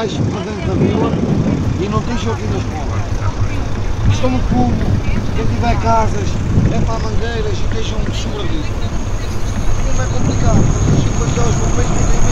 pais para dentro da vila e não tem joguinho na escola. Estão no fumo, quem tiver casas, é para mangueiras e deixam-me sobreviver. Não é complicado, mas os 50 euros por mês não tem.